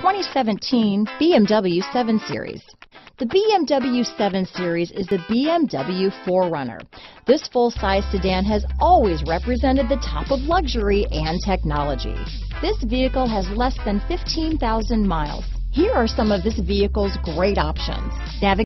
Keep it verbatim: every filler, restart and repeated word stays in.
twenty seventeen B M W seven Series. The B M W seven Series is the B M W four runner. This full-size sedan has always represented the top of luxury and technology. This vehicle has less than fifteen thousand miles. Here are some of this vehicle's great options. Navigation